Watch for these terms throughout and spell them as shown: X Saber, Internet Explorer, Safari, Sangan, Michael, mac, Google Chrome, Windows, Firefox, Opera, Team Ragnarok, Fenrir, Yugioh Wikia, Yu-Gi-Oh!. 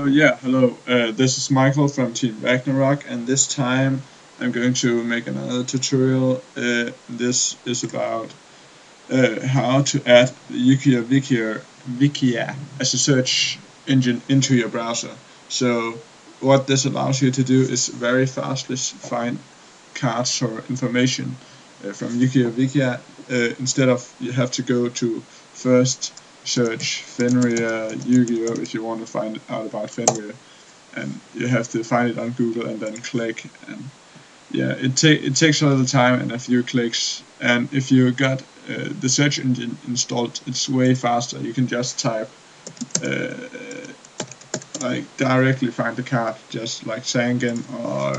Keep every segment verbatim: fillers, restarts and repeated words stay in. So yeah, hello, uh, this is Michael from Team Ragnarok, and this time I'm going to make another tutorial. Uh, this is about uh, how to add Yugioh Wikia, Wikia as a search engine into your browser. So what this allows you to do is very fastly find cards or information uh, from Yugioh Wikia uh, instead of you have to go to first search Fenrir Yu-Gi-Oh! If you want to find out about Fenrir, and you have to find it on Google and then click, and yeah, it takes it takes a little time and a few clicks. And if you got uh, the search engine installed, it's way faster. You can just type uh, like directly find the card, just like Sangan, or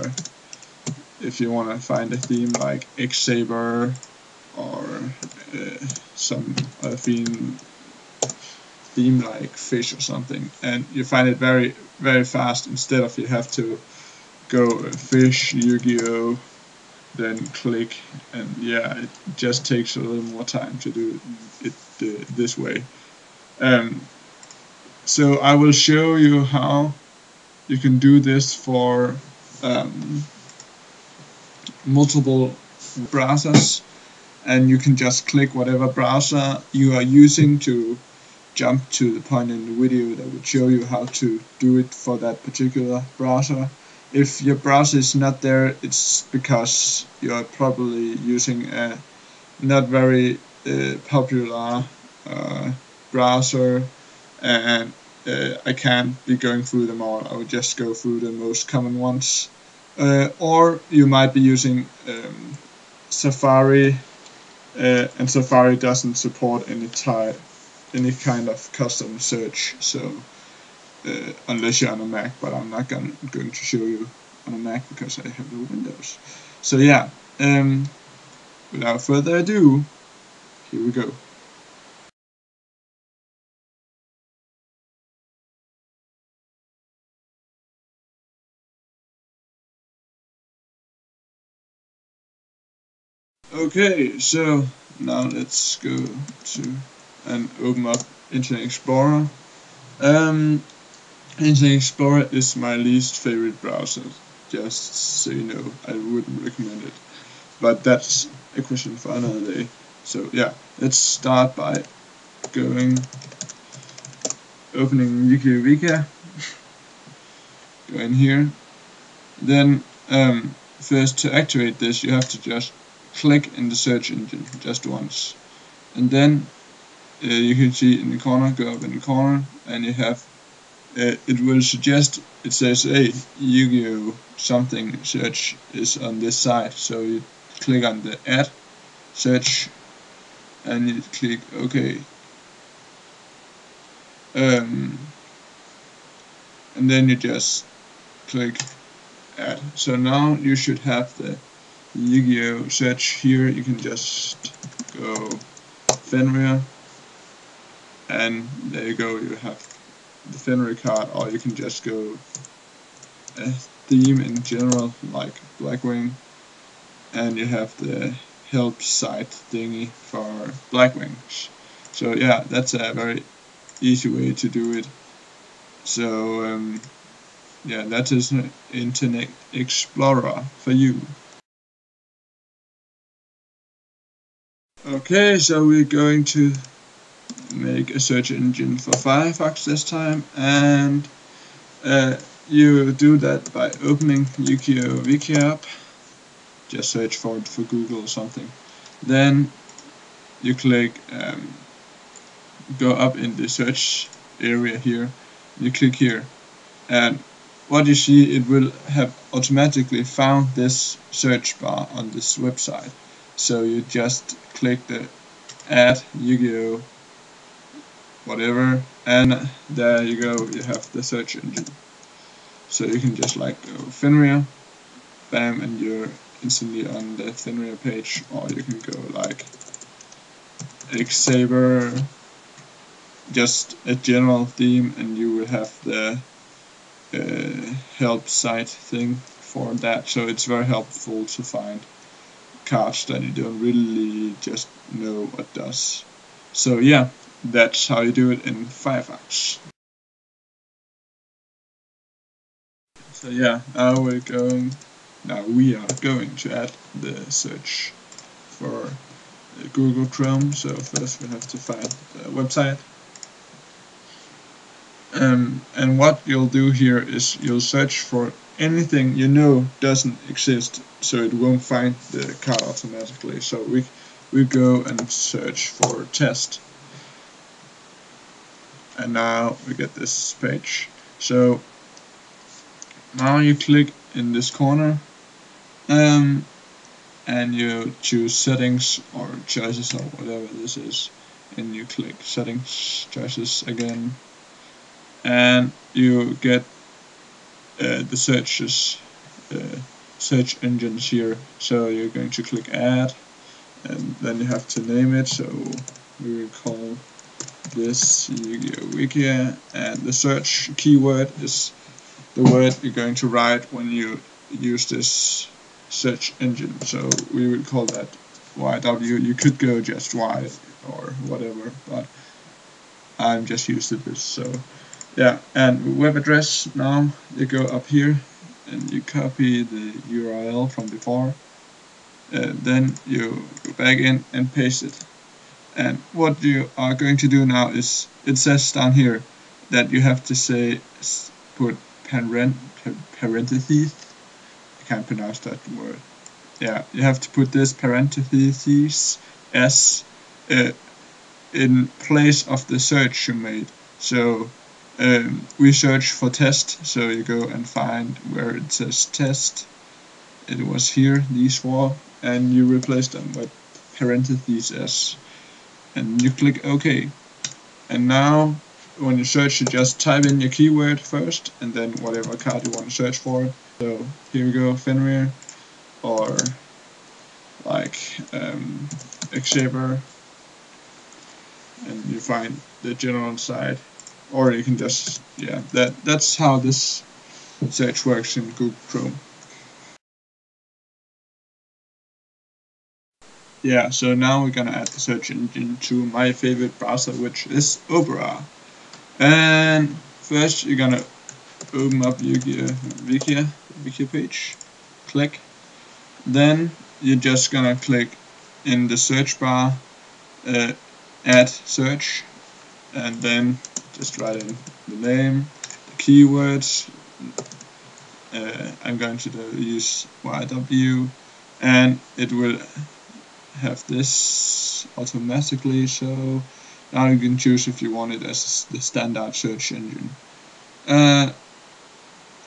if you want to find a theme like X Saber or uh, some other theme. theme like fish or something, and you find it very very fast instead of you have to go fish Yu-Gi-Oh! Then click, and yeah, it just takes a little more time to do it uh, this way. Um, so I will show you how you can do this for um, multiple browsers, and you can just click whatever browser you are using to jump to the point in the video that would show you how to do it for that particular browser. If your browser is not there, it's because you're probably using a not very uh, popular uh, browser, and uh, I can't be going through them all. I would just go through the most common ones. Uh, or you might be using um, Safari, uh, and Safari doesn't support any type any kind of custom search, so uh, unless you're on a Mac, but I'm not gonna, going to show you on a Mac because I have no Windows. So yeah, um, without further ado, here we go. Okay, so now let's go to and open up Internet Explorer. Um, Internet Explorer is my least favorite browser, just so you know. I wouldn't recommend it, but that's a question for another day. So yeah, let's start by going, opening Yugioh Wikia. Go in here. Then um, first, to activate this, you have to just click in the search engine just once, and then Uh, you can see in the corner, go up in the corner, and you have, uh, it will suggest, it says, hey, Yu-Gi-Oh! Something search is on this site. So you click on the add, search, and you click OK. Um, and then you just click add. So now you should have the Yu-Gi-Oh! Search here. You can just go Fenrir, and there you go, you have the Fenrir card, or you can just go a theme in general, like Blackwing, and you have the help site thingy for Blackwings. So yeah, that's a very easy way to do it. So um, yeah, that is an Internet Explorer for you. Okay, so we're going to make a search engine for Firefox this time, and uh, you do that by opening Yugioh Wikia up. Just search for it for Google or something. Then you click, um, go up in the search area here. You click here, and what you see, it will have automatically found this search bar on this website. So you just click the add Yu-Gi-Oh! Whatever, and there you go, you have the search engine. So you can just like go Fenrir, bam, and you're instantly on the Fenrir page. Or you can go like X Saber, just a general theme, and you will have the uh, help site thing for that. So it's very helpful to find cards that you don't really just know what does. So yeah, that's how you do it in Firefox. So yeah, I will go. Now we are going to add the search for Google Chrome. So first we have to find the website. Um, and what you'll do here is you'll search for anything you know doesn't exist, so it won't find the card automatically. So we we go and search for test, and now we get this page. So now you click in this corner, um, and you choose settings or choices or whatever this is, and you click settings, choices again, and you get uh, the searches, uh, search engines here. So you're going to click add, and then you have to name it. So we will call this Yugioh Wikia, and the search keyword is the word you're going to write when you use this search engine. So we will call that Y W. You could go just Y or whatever, but I'm just used to this. So yeah, and web address, now you go up here and you copy the U R L from before, and then you go back in and paste it. And what you are going to do now is, it says down here that you have to say put parent parentheses. I can't pronounce that word. Yeah, you have to put this parentheses s uh, in place of the search you made. So Um, we search for test, so you go and find where it says test. It was here, these four, and you replace them with parentheses s, and you click OK. And now when you search, you just type in your keyword first and then whatever card you want to search for. So here we go, Fenrir, or like um, X Saber, and you find the general side. Or you can just, yeah, that that's how this search works in Google Chrome. Yeah, so now we're gonna add the search engine to my favorite browser, which is Opera. And first you're gonna open up Yugioh Wikia Wikia page, click. Then you're just gonna click in the search bar, uh, add search, and then just write in the name, the keywords. Uh, I'm going to use Y W, and it will have this automatically. So now you can choose if you want it as the standard search engine uh,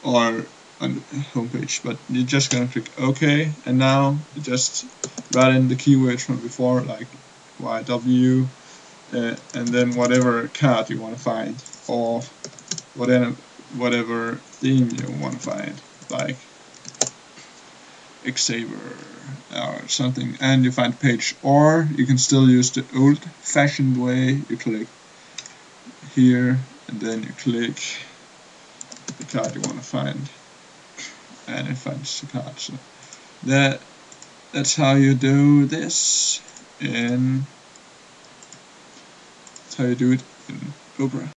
or on the homepage. But you're just going to click OK, and now you just write in the keywords from before, like Y W. Uh, and then whatever card you want to find, or whatever whatever theme you want to find, like X Saber or something, and you find page. Or you can still use the old-fashioned way. You click here, and then you click the card you want to find, and it finds the card. So that that's how you do this in. How you do it in Opera.